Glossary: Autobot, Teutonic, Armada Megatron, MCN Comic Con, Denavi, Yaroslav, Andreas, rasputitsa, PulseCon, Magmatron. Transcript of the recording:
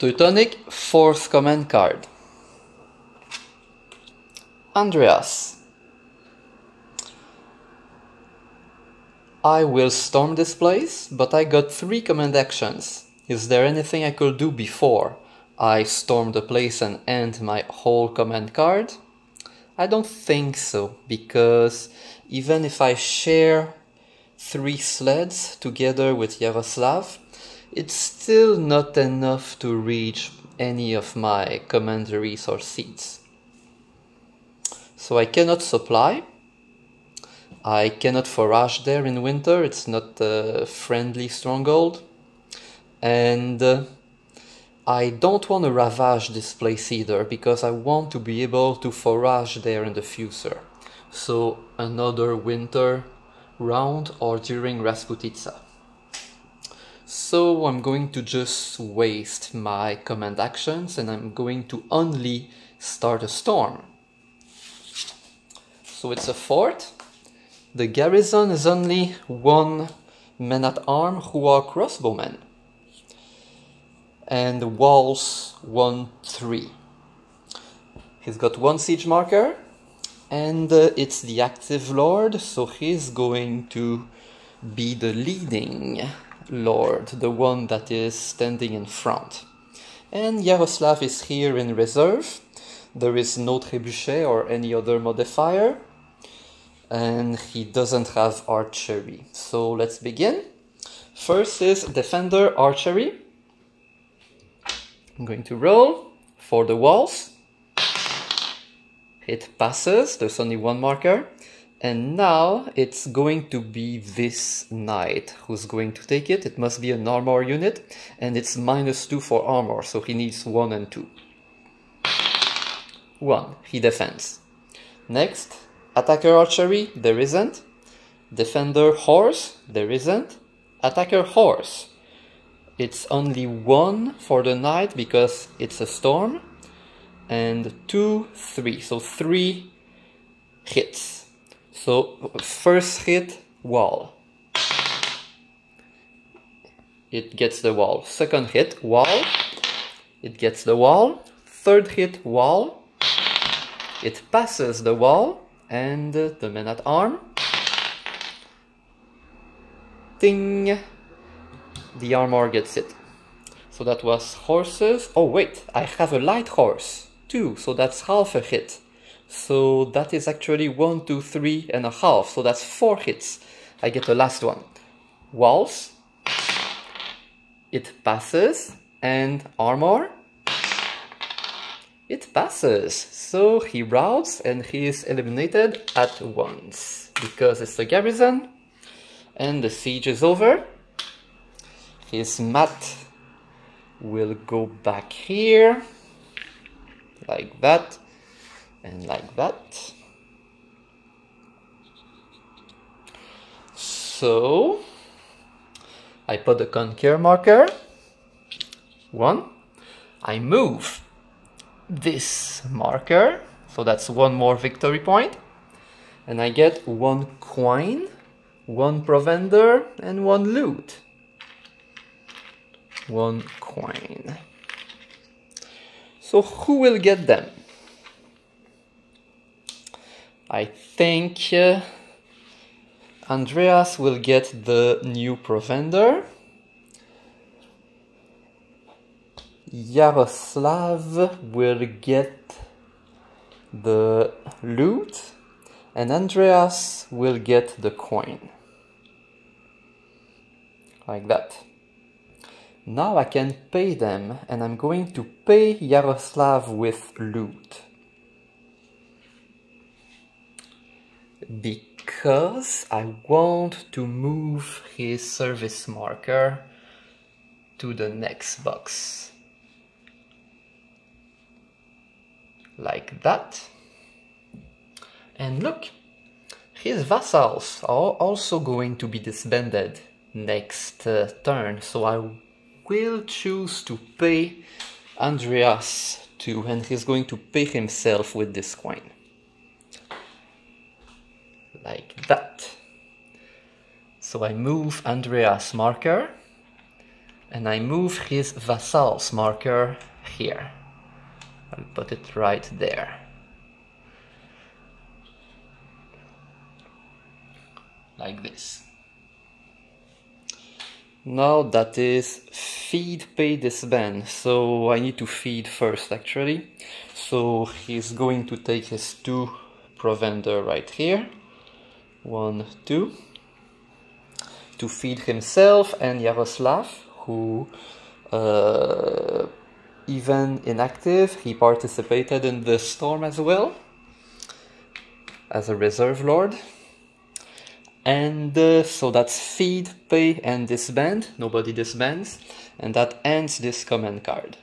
Teutonic, 4th command card. Andreas. I will storm this place, but I got 3 command actions. Is there anything I could do before I storm the place and end my whole command card? I don't think so, because even if I share 3 sleds together with Yaroslav, it's still not enough to reach any of my command resource seeds. So I cannot supply. I cannot forage there in winter, it's not a friendly stronghold. And I don't want to ravage this place either, because I want to be able to forage there in the future. So another winter round or during Rasputitsa. So I'm going to just waste my command actions and I'm going to only start a storm. So it's a fort. The garrison is only 1 men-at-arm who are crossbowmen. And the walls 1-3. He's got 1 siege marker, and it's the active lord, so he's going to be the leading lord, the one that is standing in front. And Yaroslav is here in reserve. There is no trebuchet or any other modifier, and he doesn't have archery. So let's begin. First is defender archery. I'm going to roll for the walls. It passes, there's only 1 marker. And now it's going to be this knight who's going to take it. It must be an armor unit, and it's -2 for armor, so he needs 1 and 2. 1, he defends. Next, attacker archery, there isn't. Defender horse, there isn't. Attacker horse. It's only 1 for the knight because it's a storm, and 2, 3, so 3 hits. So first hit, wall. It gets the wall. Second hit, wall. It gets the wall. Third hit, wall. It passes the wall, and the man-at-arm. Ding! The armor gets it. So that was horses. Oh wait, I have a light horse too, so that's half a hit. So that is actually 1, 2, 3 and a half, so that's 4 hits. I get the last one. Walls. It passes. And armor. It passes. So he routs and he is eliminated at once, because it's the garrison and the siege is over. His mat will go back here, like that, and like that. So, I put a conquer marker, 1. I move this marker, so that's 1 more victory point, and I get 1 coin, 1 provender, and 1 loot. 1 coin. So who will get them? I think Andreas will get the new provender. Yaroslav will get the loot, and Andreas will get the coin. Like that. Now I can pay them, and I'm going to pay Yaroslav with loot. Because I want to move his service marker to the next box. Like that. And look, his vassals are also going to be disbanded next turn, so I will choose to pay Andreas too, and he's going to pay himself with this coin. Like that. So I move Andreas' marker, and I move his vassals marker here. I'll put it right there. Like this. Now that is feed, pay, disband. So I need to feed first actually. So he's going to take his two provender right here. 1, 2. To feed himself and Yaroslav, who even inactive, he participated in the storm as well as a reserve lord. And so that's feed, pay, and disband. Nobody disbands, and that ends this command card.